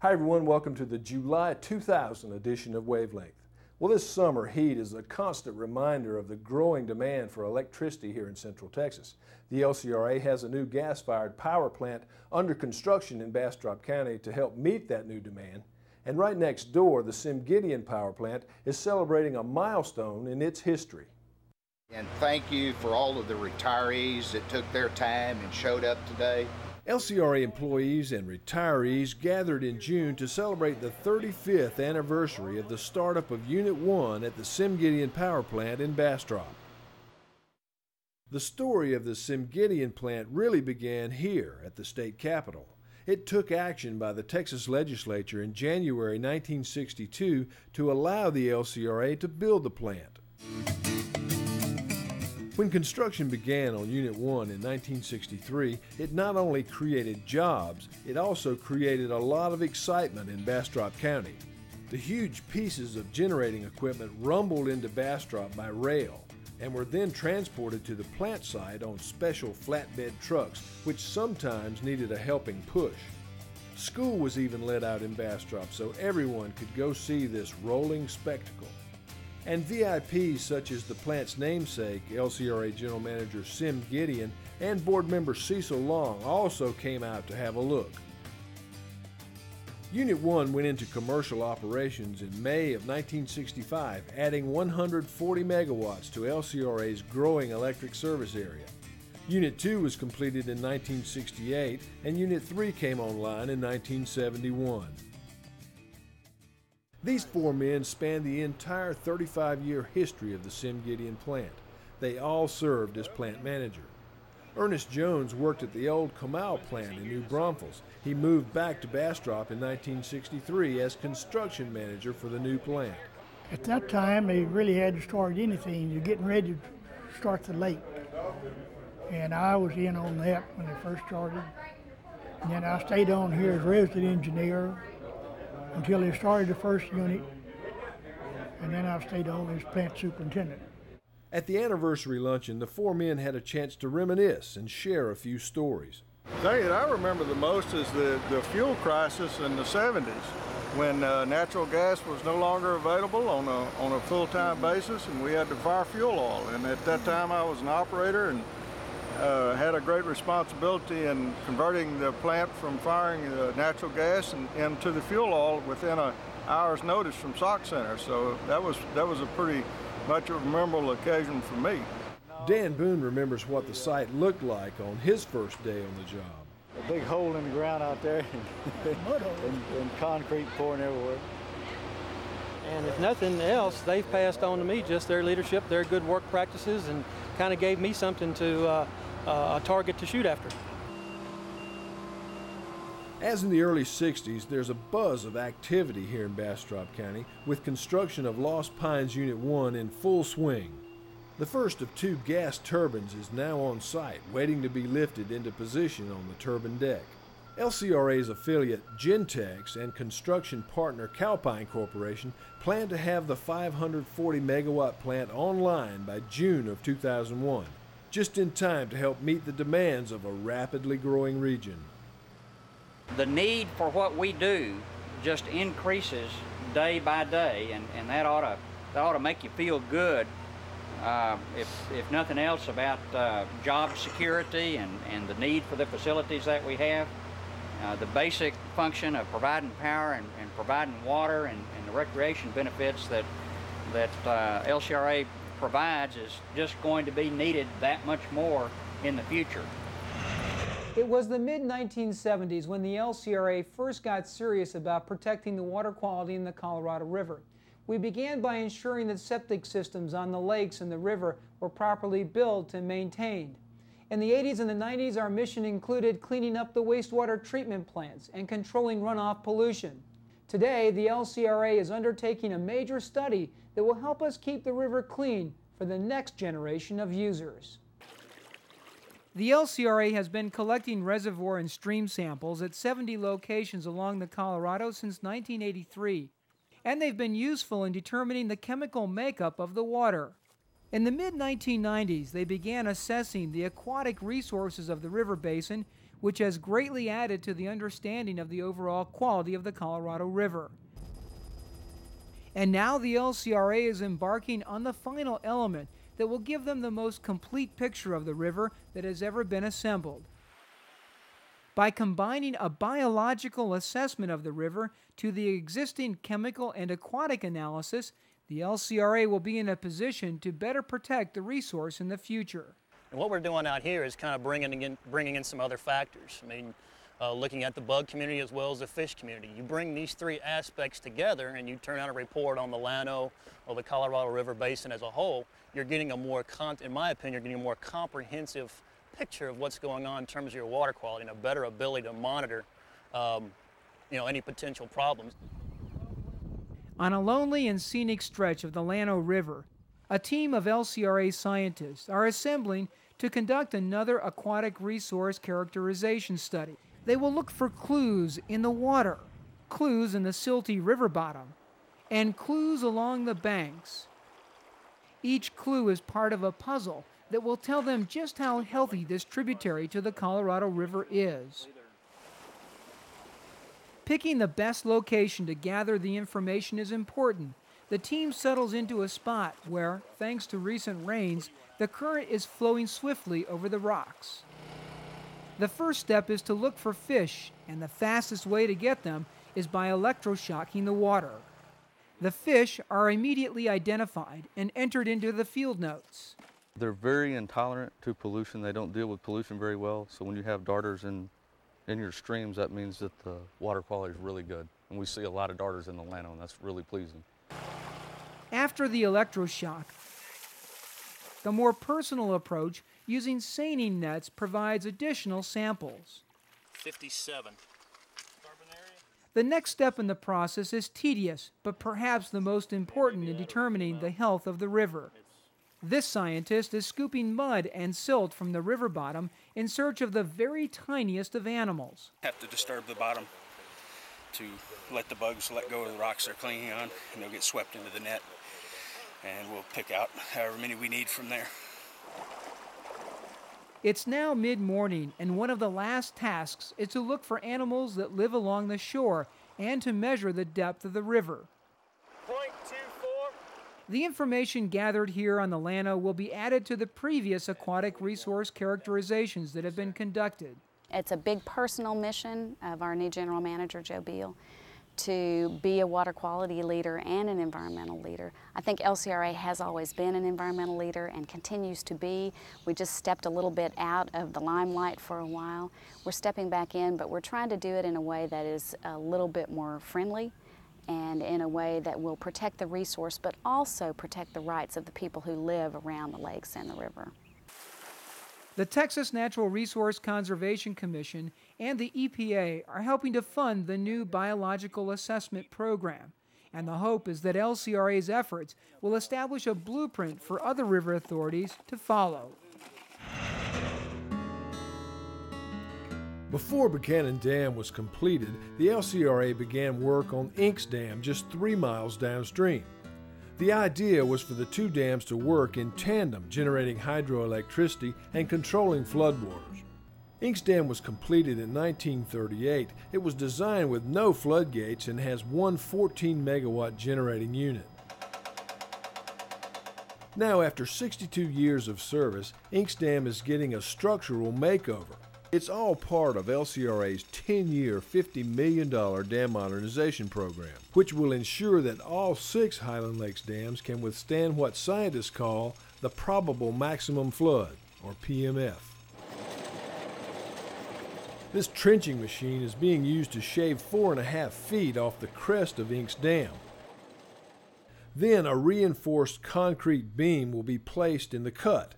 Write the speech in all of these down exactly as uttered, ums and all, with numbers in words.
Hi everyone, welcome to the July two thousand edition of Wavelength. Well, this summer heat is a constant reminder of the growing demand for electricity here in Central Texas. The L C R A has a new gas-fired power plant under construction in Bastrop County to help meet that new demand. And right next door, the Sim Gideon power plant is celebrating a milestone in its history. And thank you for all of the retirees that took their time and showed up today. L C R A employees and retirees gathered in June to celebrate the thirty-fifth anniversary of the startup of Unit one at the Sim Gideon Power Plant in Bastrop. The story of the Sim Gideon plant really began here at the state capitol. It took action by the Texas legislature in January nineteen sixty-two to allow the L C R A to build the plant. When construction began on Unit one in nineteen sixty-three, it not only created jobs, it also created a lot of excitement in Bastrop County. The huge pieces of generating equipment rumbled into Bastrop by rail and were then transported to the plant site on special flatbed trucks, which sometimes needed a helping push. School was even let out in Bastrop so everyone could go see this rolling spectacle. And V I Ps such as the plant's namesake, L C R A General Manager Sim Gideon, and board member Cecil Long also came out to have a look. Unit one went into commercial operations in May of nineteen sixty-five, adding one hundred forty megawatts to L C R A's growing electric service area. Unit two was completed in nineteen sixty-eight, and Unit three came online in nineteen seventy-one. These four men span the entire thirty-five-year history of the Sim Gideon plant. They all served as plant manager. Ernest Jones worked at the old Comal plant in New Braunfels. He moved back to Bastrop in nineteen sixty-three as construction manager for the new plant. At that time, they really hadn't started anything. You're getting ready to start the lake. And I was in on that when they first started. And then I stayed on here as resident engineer until they started the first unit, and then I've stayed on as plant superintendent. At the anniversary luncheon, the four men had a chance to reminisce and share a few stories. The thing that I remember the most is the, the fuel crisis in the seventies, when uh, natural gas was no longer available on a, on a full-time basis, and we had to fire fuel oil. And at that time, I was an operator and Uh, had a great responsibility in converting the plant from firing the natural gas and into the fuel oil within an hour's notice from S O C Center. So that was that was a pretty much a memorable occasion for me. Dan Boone remembers what the site looked like on his first day on the job. A big hole in the ground out there, and, and, and concrete pouring everywhere. And if nothing else, they've passed on to me just their leadership, their good work practices, and kind of gave me something to uh, uh, a target to shoot after. As in the early sixties, there's a buzz of activity here in Bastrop County, with construction of Lost Pines Unit one in full swing. The first of two gas turbines is now on site, waiting to be lifted into position on the turbine deck. L C R A's affiliate Gentex and construction partner Calpine Corporation plan to have the five hundred forty megawatt plant online by June of two thousand one, just in time to help meet the demands of a rapidly growing region. The need for what we do just increases day by day, and, and that ought to that ought to make you feel good, uh, if, if nothing else, about uh, job security and, and the need for the facilities that we have. Uh, the basic function of providing power and, and providing water and, and the recreation benefits that that uh, L C R A provides is just going to be needed that much more in the future. It was the mid nineteen seventies when the L C R A first got serious about protecting the water quality in the Colorado River. We began by ensuring that septic systems on the lakes and the river were properly built and maintained. In the eighties and the nineties, our mission included cleaning up the wastewater treatment plants and controlling runoff pollution. Today, the L C R A is undertaking a major study that will help us keep the river clean for the next generation of users. The L C R A has been collecting reservoir and stream samples at seventy locations along the Colorado since nineteen eighty-three, and they've been useful in determining the chemical makeup of the water. In the mid nineteen nineties, they began assessing the aquatic resources of the river basin which has greatly added to the understanding of the overall quality of the Colorado River. And now the L C R A is embarking on the final element that will give them the most complete picture of the river that has ever been assembled. By combining a biological assessment of the river to the existing chemical and aquatic analysis, the L C R A will be in a position to better protect the resource in the future. And what we're doing out here is kind of bringing in, bringing in some other factors. I mean, uh, looking at the bug community as well as the fish community. You bring these three aspects together and you turn out a report on the Llano or the Colorado River Basin as a whole, you're getting a more, con- in my opinion, you're getting a more comprehensive picture of what's going on in terms of your water quality and a better ability to monitor um, you know, any potential problems. On a lonely and scenic stretch of the Llano River, a team of L C R A scientists are assembling to conduct another aquatic resource characterization study. They will look for clues in the water, clues in the silty river bottom, and clues along the banks. Each clue is part of a puzzle that will tell them just how healthy this tributary to the Colorado River is. Picking the best location to gather the information is important. The team settles into a spot where, thanks to recent rains, the current is flowing swiftly over the rocks. The first step is to look for fish, and the fastest way to get them is by electroshocking the water. The fish are immediately identified and entered into the field notes. They're very intolerant to pollution. They don't deal with pollution very well. So when you have darters in, in your streams, that means that the water quality is really good. And we see a lot of darters in the Llano, and that's really pleasing. After the electroshock, the more personal approach using seining nets provides additional samples. fifty-seven. The next step in the process is tedious, but perhaps the most important in determining the health of the river. This scientist is scooping mud and silt from the river bottom in search of the very tiniest of animals. Have to disturb the bottom to let the bugs let go of the rocks they're clinging on, and they'll get swept into the net, and we'll pick out however many we need from there. It's now mid-morning, and one of the last tasks is to look for animals that live along the shore and to measure the depth of the river. The information gathered here on the Llano will be added to the previous aquatic resource characterizations that have been conducted. It's a big personal mission of our new general manager, Joe Beal, to be a water quality leader and an environmental leader. I think L C R A has always been an environmental leader and continues to be. We just stepped a little bit out of the limelight for a while. We're stepping back in, but we're trying to do it in a way that is a little bit more friendly, and in a way that will protect the resource, but also protect the rights of the people who live around the lakes and the river. The Texas Natural Resource Conservation Commission and the E P A are helping to fund the new biological assessment program, and the hope is that L C R A's efforts will establish a blueprint for other river authorities to follow. Before Buchanan Dam was completed, the L C R A began work on Inks Dam just three miles downstream. The idea was for the two dams to work in tandem, generating hydroelectricity and controlling floodwaters. Inks Dam was completed in nineteen thirty-eight. It was designed with no floodgates and has one fourteen megawatt generating unit. Now, after sixty-two years of service, Inks Dam is getting a structural makeover. It's all part of L C R A's ten-year, fifty million dollars dam modernization program, which will ensure that all six Highland Lakes dams can withstand what scientists call the probable maximum flood, or P M F. This trenching machine is being used to shave four and a half feet off the crest of Inks Dam. Then a reinforced concrete beam will be placed in the cut.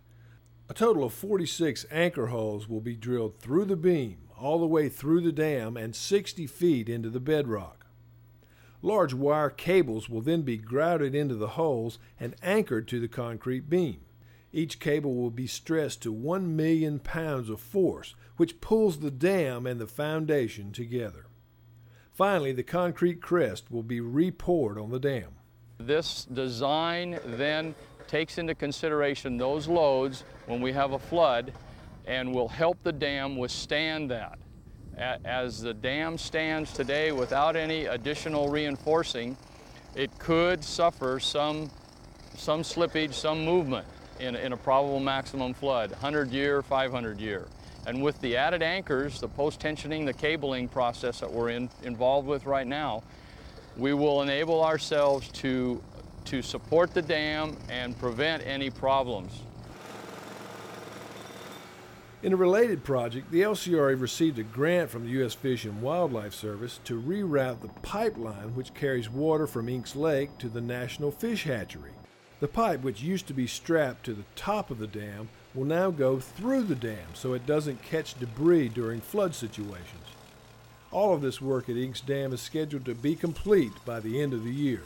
A total of forty-six anchor holes will be drilled through the beam, all the way through the dam, and sixty feet into the bedrock. Large wire cables will then be grouted into the holes and anchored to the concrete beam. Each cable will be stressed to one million pounds of force, which pulls the dam and the foundation together. Finally, the concrete crest will be re-poured on the dam. This design then takes into consideration those loads when we have a flood and will help the dam withstand that. As the dam stands today without any additional reinforcing, it could suffer some, some slippage, some movement in, in a probable maximum flood, one hundred year, five hundred year. And with the added anchors, the post-tensioning, the cabling process that we're in, involved with right now, we will enable ourselves to, to support the dam and prevent any problems. In a related project, the L C R A received a grant from the U S Fish and Wildlife Service to reroute the pipeline which carries water from Inks Lake to the National Fish Hatchery. The pipe, which used to be strapped to the top of the dam, will now go through the dam so it doesn't catch debris during flood situations. All of this work at Inks Dam is scheduled to be complete by the end of the year.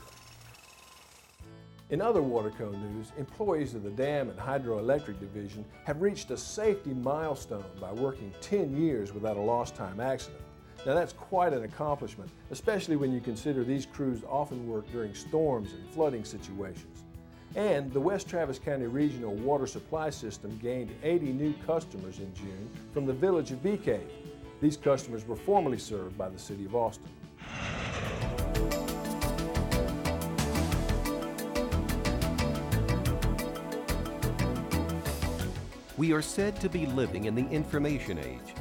In other WaterCo news, employees of the Dam and Hydroelectric Division have reached a safety milestone by working ten years without a lost time accident. Now that's quite an accomplishment, especially when you consider these crews often work during storms and flooding situations. And the West Travis County Regional Water Supply System gained eighty new customers in June from the village of Bee Cave. These customers were formerly served by the City of Austin. We are said to be living in the information age.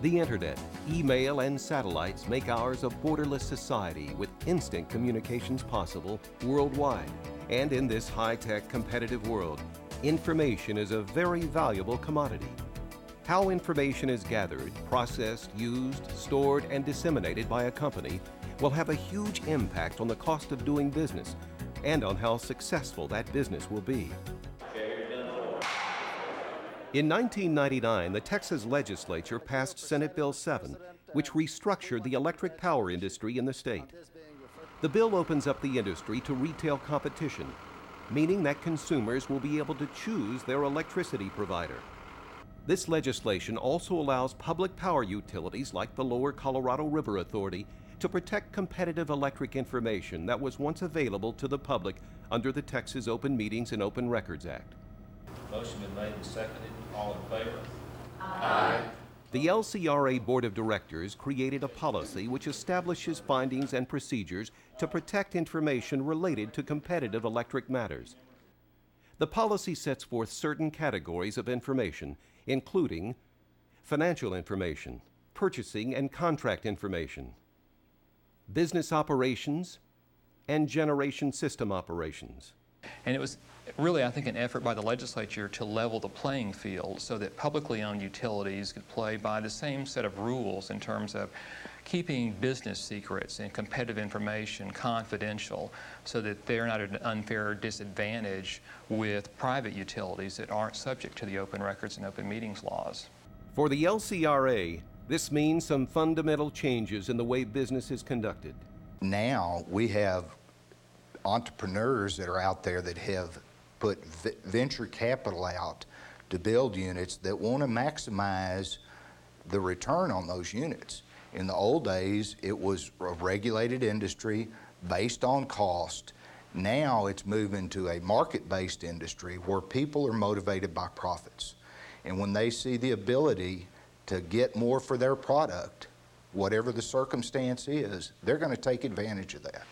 The internet, email, and satellites make ours a borderless society with instant communications possible worldwide. And in this high-tech competitive world, information is a very valuable commodity. How information is gathered, processed, used, stored, and disseminated by a company will have a huge impact on the cost of doing business and on how successful that business will be. In nineteen ninety-nine, the Texas legislature passed Senate Bill seven, which restructured the electric power industry in the state. The bill opens up the industry to retail competition, meaning that consumers will be able to choose their electricity provider. This legislation also allows public power utilities like the Lower Colorado River Authority to protect competitive electric information that was once available to the public under the Texas Open Meetings and Open Records Act. Motion been made and seconded. All in favor? Aye. The L C R A Board of Directors created a policy which establishes findings and procedures to protect information related to competitive electric matters. The policy sets forth certain categories of information, including financial information, purchasing and contract information, business operations, and generation system operations. And it was really, I think, an effort by the legislature to level the playing field so that publicly owned utilities could play by the same set of rules in terms of keeping business secrets and competitive information confidential so that they're not at an unfair disadvantage with private utilities that aren't subject to the open records and open meetings laws. For the L C R A, this means some fundamental changes in the way business is conducted. Now we have entrepreneurs that are out there that have put venture capital out to build units that want to maximize the return on those units. In the old days, it was a regulated industry based on cost. Now it's moving to a market-based industry where people are motivated by profits. And when they see the ability to get more for their product, whatever the circumstance is, they're going to take advantage of that.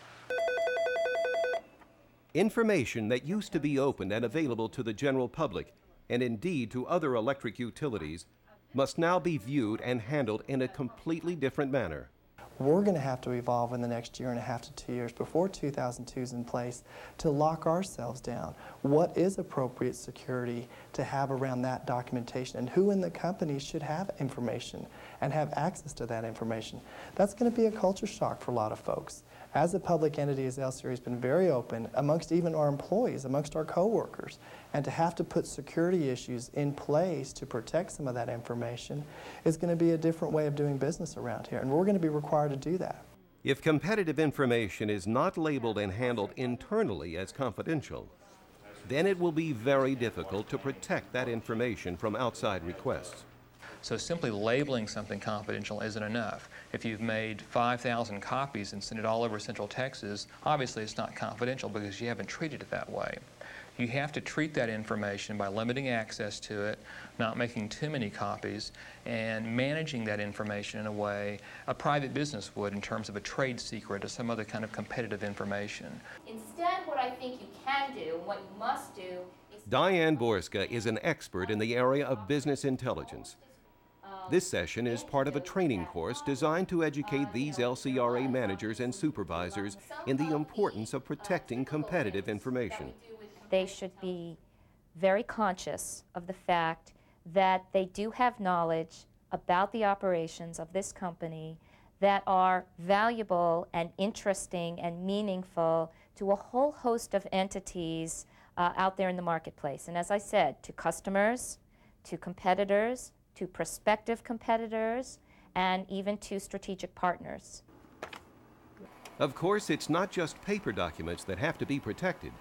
Information that used to be open and available to the general public, and indeed to other electric utilities, must now be viewed and handled in a completely different manner. We're going to have to evolve in the next year and a half to two years before two thousand two is in place to lock ourselves down. What is appropriate security to have around that documentation, and who in the company should have information and have access to that information? That's going to be a culture shock for a lot of folks. As a public entity, as L C R A has been very open, amongst even our employees, amongst our co-workers, and to have to put security issues in place to protect some of that information is going to be a different way of doing business around here, and we're going to be required to do that. If competitive information is not labeled and handled internally as confidential, then it will be very difficult to protect that information from outside requests. So simply labeling something confidential isn't enough. If you've made five thousand copies and sent it all over Central Texas, obviously it's not confidential because you haven't treated it that way. You have to treat that information by limiting access to it, not making too many copies, and managing that information in a way a private business would in terms of a trade secret or some other kind of competitive information. Instead, what I think you can do, what you must do is... Diane Borska is an expert in the area of business intelligence. This session is part of a training course designed to educate these L C R A managers and supervisors in the importance of protecting competitive information. They should be very conscious of the fact that they do have knowledge about the operations of this company that are valuable and interesting and meaningful to a whole host of entities uh, out there in the marketplace. And as I said, to customers, to competitors, to prospective competitors, and even to strategic partners. Of course, it's not just paper documents that have to be protected.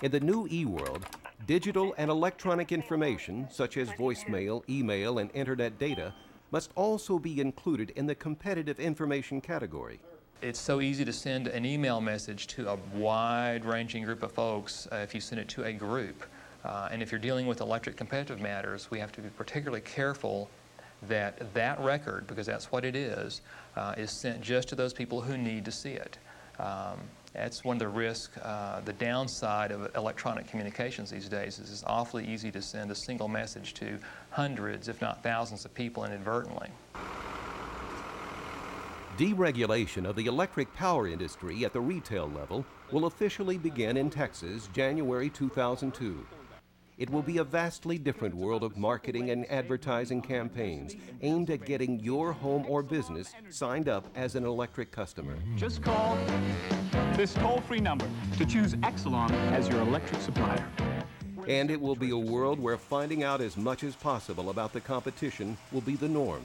In the new e-world, digital and electronic information, such as voicemail, email, and internet data, must also be included in the competitive information category. It's so easy to send an email message to a wide-ranging group of folks uh, if you send it to a group. Uh, and if you're dealing with electric competitive matters, we have to be particularly careful that that record, because that's what it is, uh, is sent just to those people who need to see it. Um, that's one of the risks, uh, the downside of electronic communications these days is it's awfully easy to send a single message to hundreds, if not thousands of people inadvertently. Deregulation of the electric power industry at the retail level will officially begin in Texas January two thousand two. It will be a vastly different world of marketing and advertising campaigns aimed at getting your home or business signed up as an electric customer. Just call this toll-free number to choose Exelon as your electric supplier. And it will be a world where finding out as much as possible about the competition will be the norm.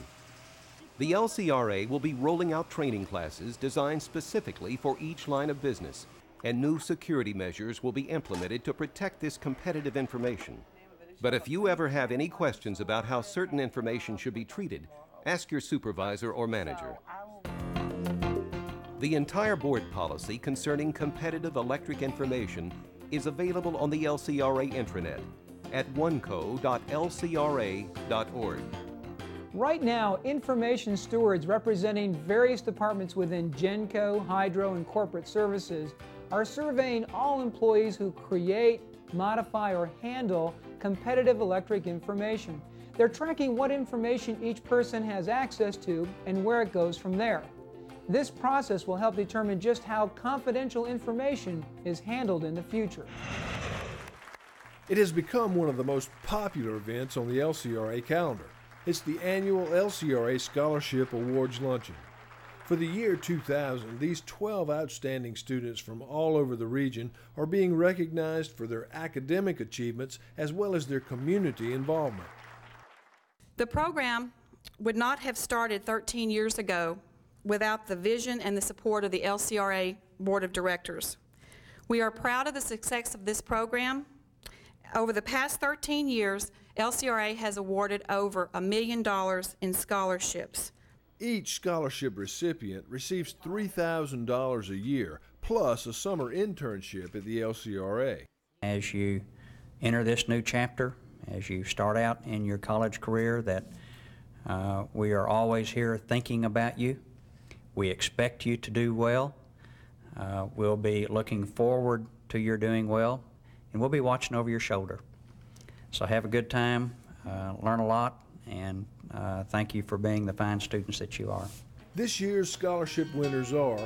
The L C R A will be rolling out training classes designed specifically for each line of business, and new security measures will be implemented to protect this competitive information. But if you ever have any questions about how certain information should be treated, ask your supervisor or manager. The entire board policy concerning competitive electric information is available on the L C R A intranet at one co dot l c r a dot org. Right now, information stewards representing various departments within Genco, Hydro, and Corporate Services are surveying all employees who create, modify, or handle competitive electric information. They're tracking what information each person has access to and where it goes from there. This process will help determine just how confidential information is handled in the future. It has become one of the most popular events on the L C R A calendar. It's the annual L C R A Scholarship Awards Luncheon. For the year two thousand, these twelve outstanding students from all over the region are being recognized for their academic achievements as well as their community involvement. The program would not have started thirteen years ago without the vision and the support of the L C R A Board of Directors. We are proud of the success of this program. Over the past thirteen years, L C R A has awarded over a million dollars in scholarships. Each scholarship recipient receives three thousand dollars a year, plus a summer internship at the L C R A. As you enter this new chapter, as you start out in your college career, that uh, we are always here thinking about you. We expect you to do well. Uh, we'll be looking forward to your doing well, and we'll be watching over your shoulder. So have a good time, uh, learn a lot, and Uh, thank you for being the fine students that you are. This year's scholarship winners are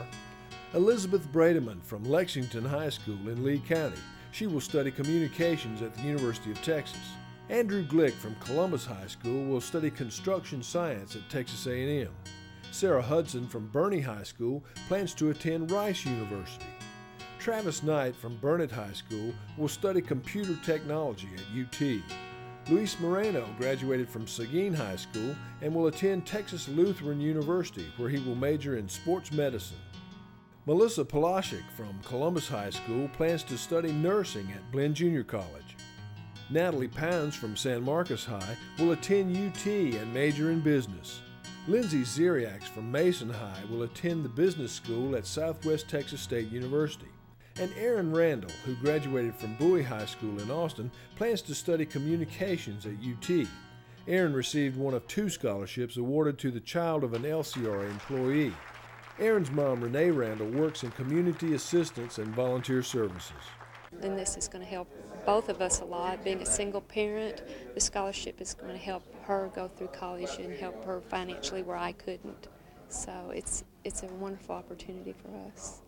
Elizabeth Brademan from Lexington High School in Lee County. She will study communications at the University of Texas. Andrew Glick from Columbus High School will study construction science at Texas A and M. Sarah Hudson from Bernie High School plans to attend Rice University. Travis Knight from Burnett High School will study computer technology at U T. Luis Moreno graduated from Seguin High School and will attend Texas Lutheran University, where he will major in sports medicine. Melissa Polashik from Columbus High School plans to study nursing at Blinn Junior College. Natalie Pounds from San Marcos High will attend U T and major in business. Lindsay Ziriaks from Mason High will attend the business school at Southwest Texas State University. and Aaron Randall, who graduated from Bowie High School in Austin, plans to study communications at U T. Aaron received one of two scholarships awarded to the child of an L C R A employee. Aaron's mom, Renee Randall, works in community assistance and volunteer services. And this is going to help both of us a lot. Being a single parent, the scholarship is going to help her go through college and help her financially where I couldn't. So it's it's a wonderful opportunity for us.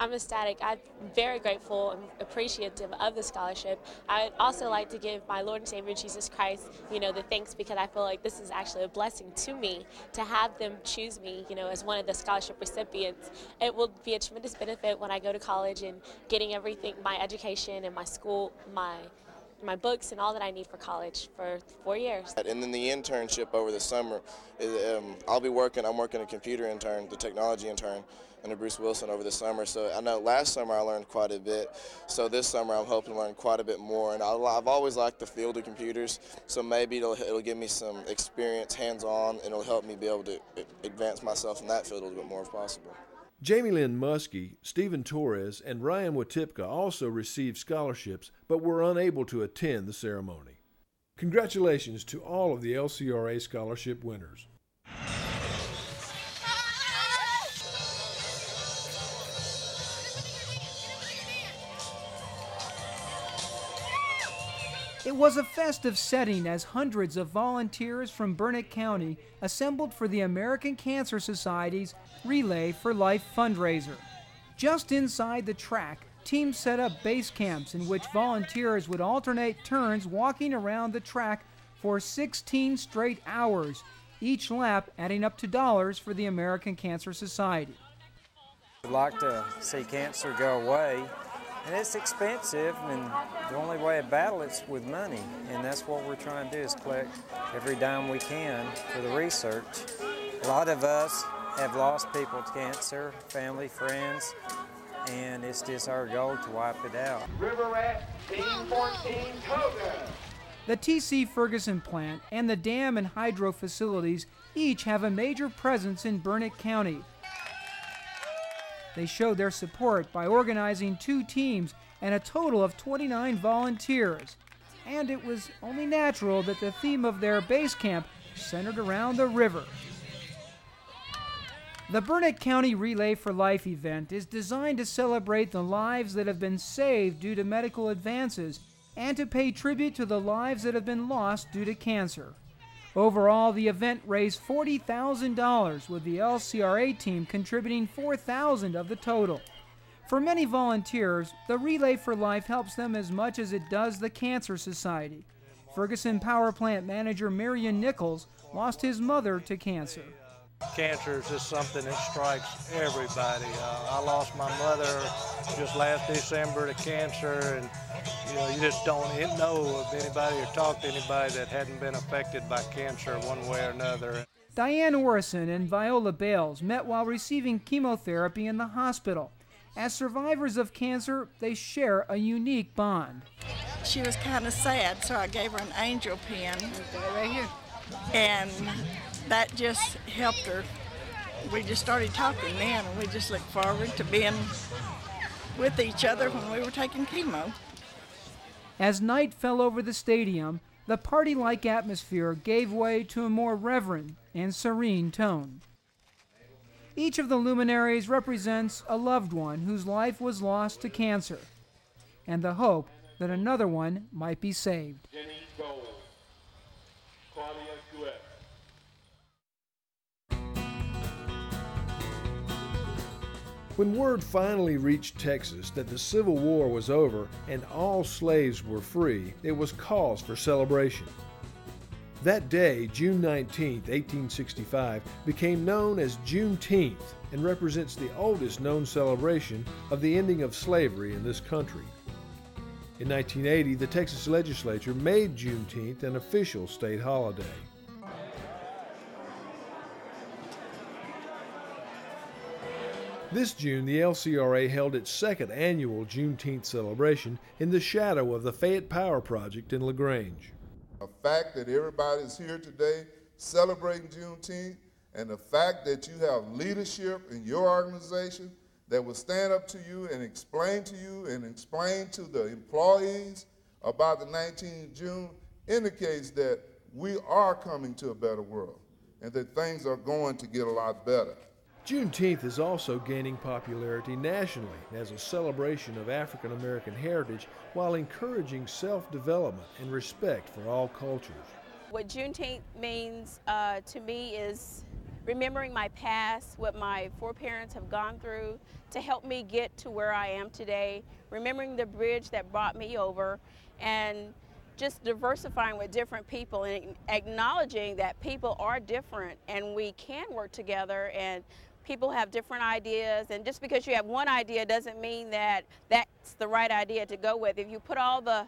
I'm ecstatic. I'm very grateful and appreciative of the scholarship. I would also like to give my Lord and Savior Jesus Christ, you know, the thanks, because I feel like this is actually a blessing to me to have them choose me, you know, as one of the scholarship recipients. It will be a tremendous benefit when I go to college and getting everything, my education and my school, my my books and all that I need for college for four years. And then the internship over the summer, um, I'll be working, I'm working a computer intern, the technology intern, under Bruce Wilson over the summer. So I know last summer I learned quite a bit, so this summer I'm hoping to learn quite a bit more. And I've always liked the field of computers, so maybe it'll, it'll give me some experience hands-on, and it'll help me be able to advance myself in that field a little bit more if possible. Jamie Lynn Muskie, Stephen Torres, and Ryan Watipka also received scholarships, but were unable to attend the ceremony. Congratulations to all of the L C R A scholarship winners. It was a festive setting as hundreds of volunteers from Burnett County assembled for the American Cancer Society's Relay for Life fundraiser. Just inside the track, teams set up base camps in which volunteers would alternate turns walking around the track for sixteen straight hours, each lap adding up to dollars for the American Cancer Society. I'd like to see cancer go away. And it's expensive, and the only way to battle it's with money, and that's what we're trying to do is collect every dime we can for the research. A lot of us have lost people to cancer, family, friends, and it's just our goal to wipe it out. River Rat, Team fourteen, Toga! The T C Ferguson plant and the dam and hydro facilities each have a major presence in Burnett County. They showed their support by organizing two teams and a total of twenty-nine volunteers. And it was only natural that the theme of their base camp centered around the river. The Burnett County Relay for Life event is designed to celebrate the lives that have been saved due to medical advances and to pay tribute to the lives that have been lost due to cancer. Overall, the event raised forty thousand dollars, with the L C R A team contributing four thousand dollars of the total. For many volunteers, the Relay for Life helps them as much as it does the Cancer Society. Ferguson Power Plant manager Marion Nichols lost his mother to cancer. Cancer is just something that strikes everybody. Uh, I lost my mother just last December to cancer, and you know, you just don't know of anybody or talk to anybody that hadn't been affected by cancer one way or another. Diane Orison and Viola Bales met while receiving chemotherapy in the hospital. As survivors of cancer, they share a unique bond. She was kind of sad, so I gave her an angel pen. Right here. And that just helped her. We just started talking then, and we just looked forward to being with each other when we were taking chemo. As night fell over the stadium, the party-like atmosphere gave way to a more reverent and serene tone. Each of the luminaries represents a loved one whose life was lost to cancer, and the hope that another one might be saved. When word finally reached Texas that the Civil War was over and all slaves were free, it was cause for celebration. That day, June nineteenth, eighteen sixty-five, became known as Juneteenth and represents the oldest known celebration of the ending of slavery in this country. In nineteen eighty, the Texas legislature made Juneteenth an official state holiday. This June, the L C R A held its second annual Juneteenth celebration in the shadow of the Fayette Power Project in LaGrange. The fact that everybody's here today celebrating Juneteenth, and the fact that you have leadership in your organization that will stand up to you and explain to you and explain to the employees about the nineteenth of June indicates that we are coming to a better world and that things are going to get a lot better. Juneteenth is also gaining popularity nationally as a celebration of African American heritage while encouraging self-development and respect for all cultures. What Juneteenth means uh, to me is remembering my past, what my foreparents have gone through to help me get to where I am today, remembering the bridge that brought me over, and just diversifying with different people and acknowledging that people are different and we can work together and people have different ideas, and just because you have one idea doesn't mean that that's the right idea to go with. If you put all the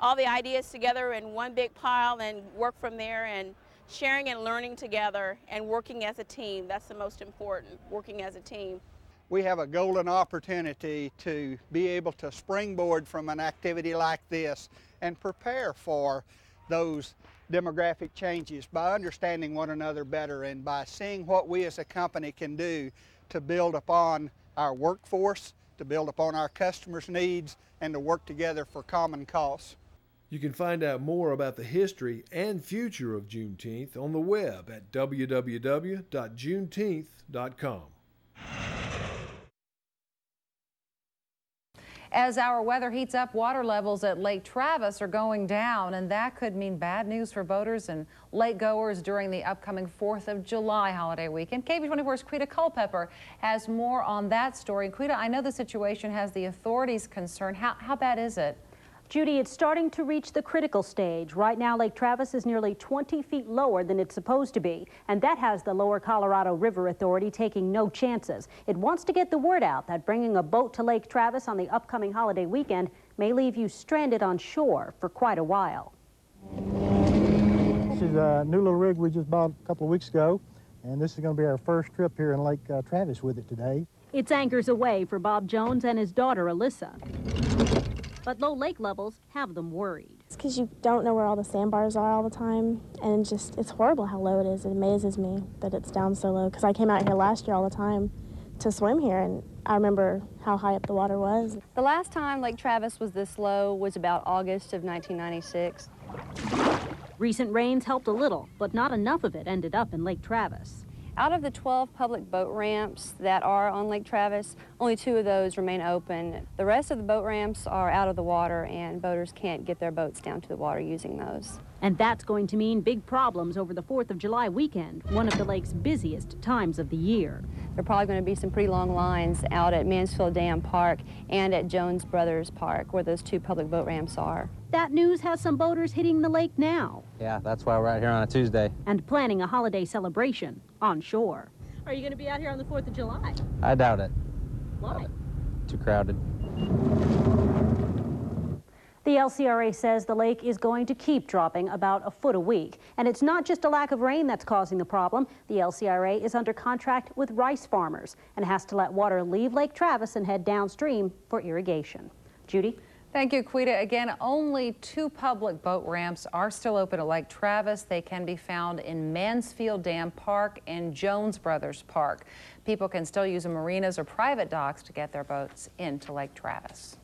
all the ideas together in one big pile and work from there, and sharing and learning together and working as a team, that's the most important, working as a team. We have a golden opportunity to be able to springboard from an activity like this and prepare for those demographic changes by understanding one another better and by seeing what we as a company can do to build upon our workforce, to build upon our customers' needs, and to work together for common cause. You can find out more about the history and future of Juneteenth on the web at w w w dot juneteenth dot com. As our weather heats up, water levels at Lake Travis are going down, and that could mean bad news for boaters and lakegoers during the upcoming fourth of July holiday weekend. K B twenty-four's Quita Culpepper has more on that story. Quita, I know the situation has the authorities concerned. How, how bad is it? Judy, it's starting to reach the critical stage. Right now, Lake Travis is nearly twenty feet lower than it's supposed to be, and that has the Lower Colorado River Authority taking no chances. It wants to get the word out that bringing a boat to Lake Travis on the upcoming holiday weekend may leave you stranded on shore for quite a while. This is a new little rig we just bought a couple of weeks ago, and this is going to be our first trip here in Lake uh, Travis with it today. It's anchors away for Bob Jones and his daughter, Alyssa. But low lake levels have them worried. It's because you don't know where all the sandbars are all the time, and just it's horrible how low it is. It amazes me that it's down so low, because I came out here last year all the time to swim here, and I remember how high up the water was. The last time Lake Travis was this low was about August of nineteen ninety-six. Recent rains helped a little, but not enough of it ended up in Lake Travis. Out of the twelve public boat ramps that are on Lake Travis, only two of those remain open. The rest of the boat ramps are out of the water, and boaters can't get their boats down to the water using those. And that's going to mean big problems over the fourth of July weekend, one of the lake's busiest times of the year. There are probably going to be some pretty long lines out at Mansfield Dam Park and at Jones Brothers Park, where those two public boat ramps are. That news has some boaters hitting the lake now. Yeah, that's why we're out here on a Tuesday. And planning a holiday celebration on shore. Are you going to be out here on the fourth of July? I doubt it. Why? Too crowded. The L C R A says the lake is going to keep dropping about a foot a week. And it's not just a lack of rain that's causing the problem. The L C R A is under contract with rice farmers and has to let water leave Lake Travis and head downstream for irrigation. Judy? Thank you, Quita. Again, only two public boat ramps are still open at Lake Travis. They can be found in Mansfield Dam Park and Jones Brothers Park. People can still use marinas or private docks to get their boats into Lake Travis.